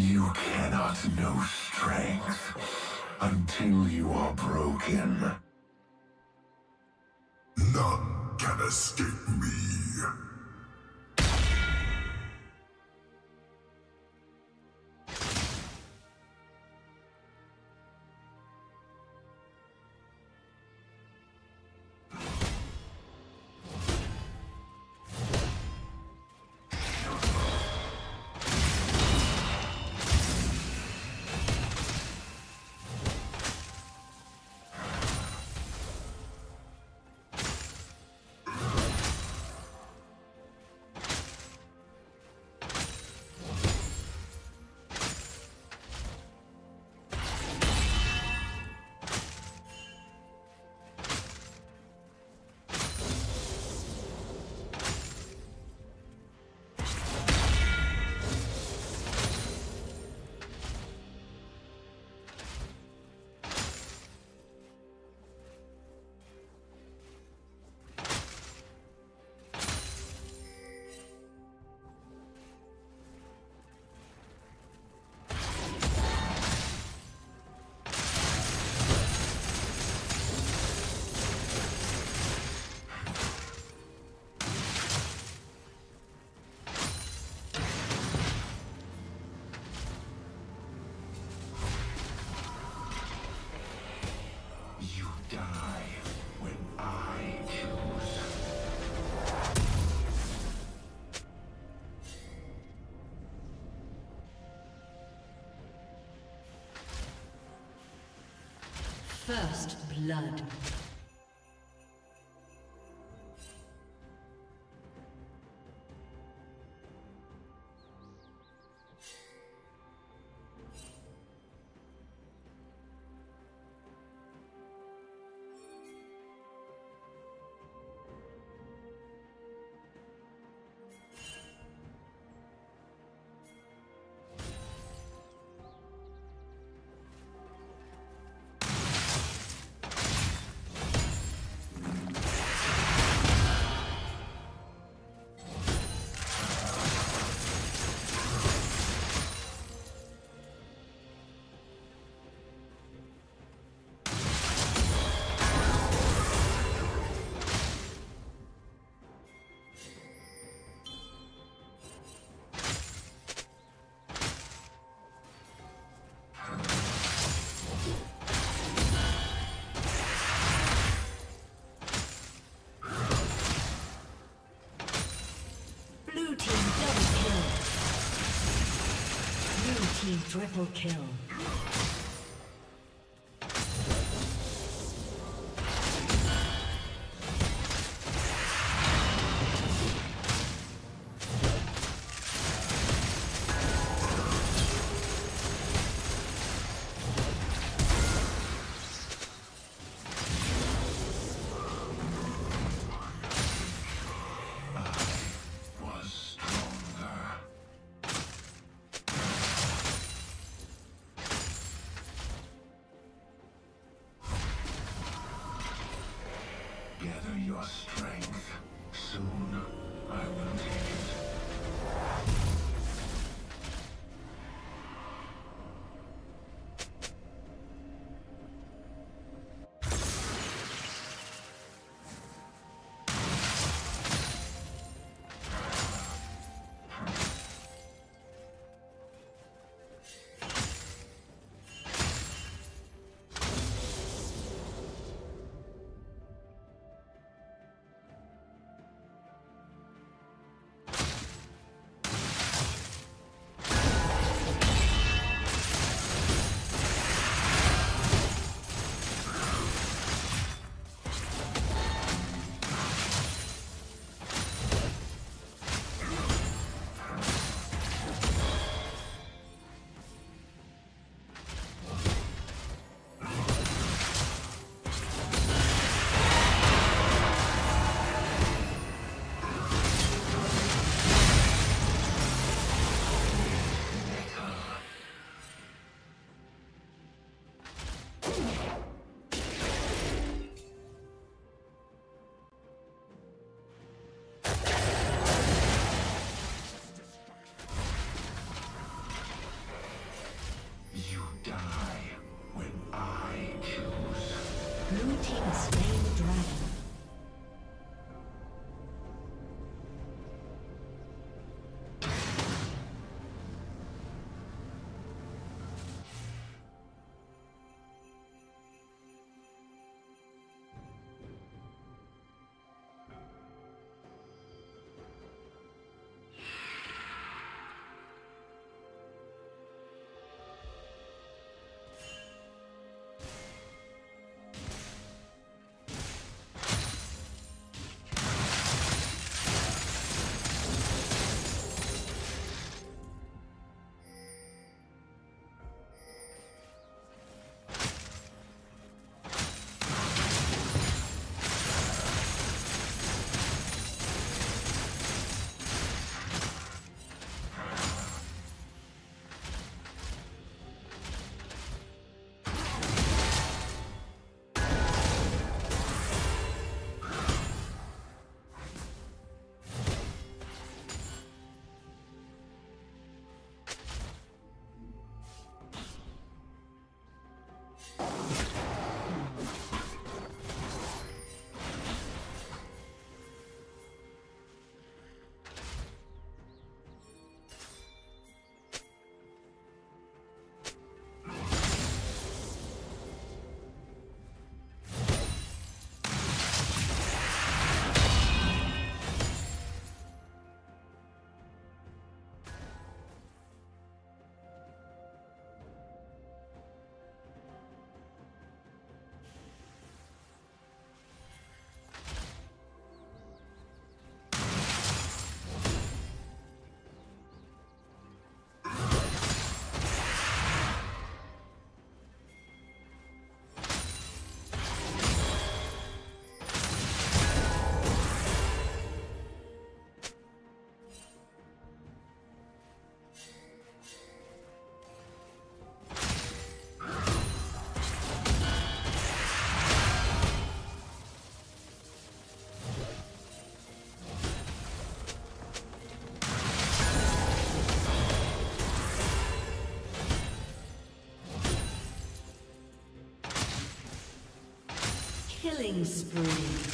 You cannot know strength until you are broken. None can escape me. First blood. Triple kill. Killing spree.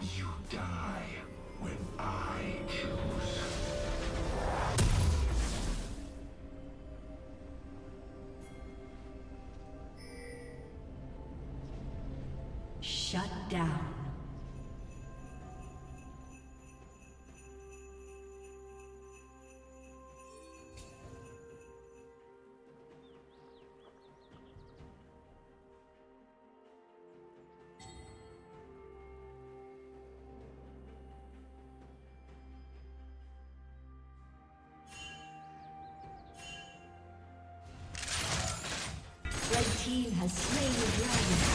You die when I choose. Shut down. Red team has slain the dragon.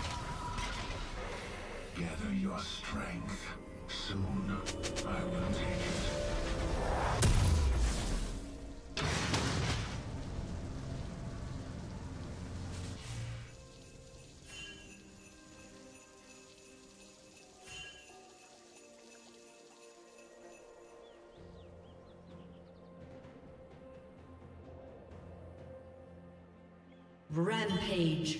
Gather your strength. Soon, I will take it. Rampage.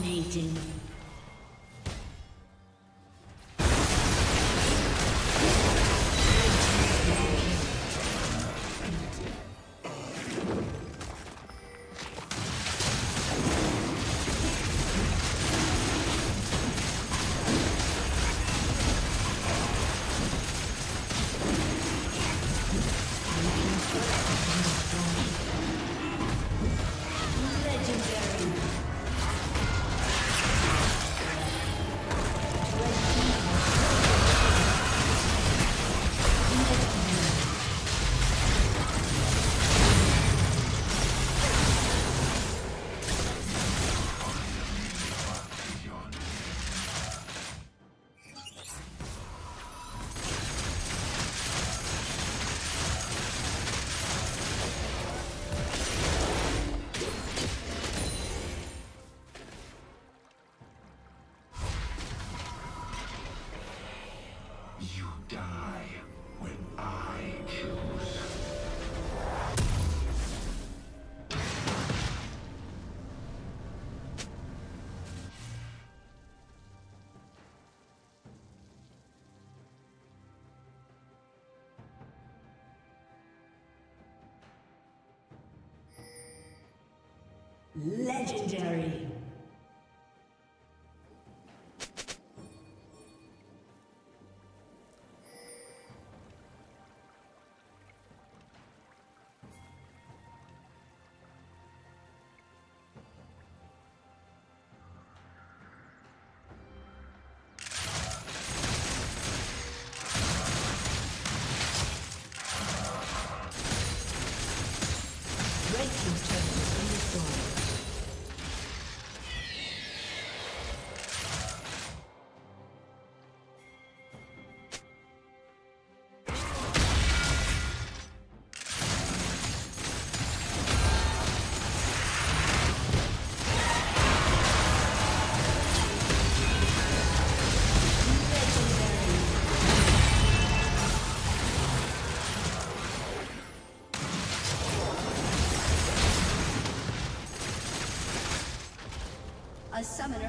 Dominating. Legendary. A summoner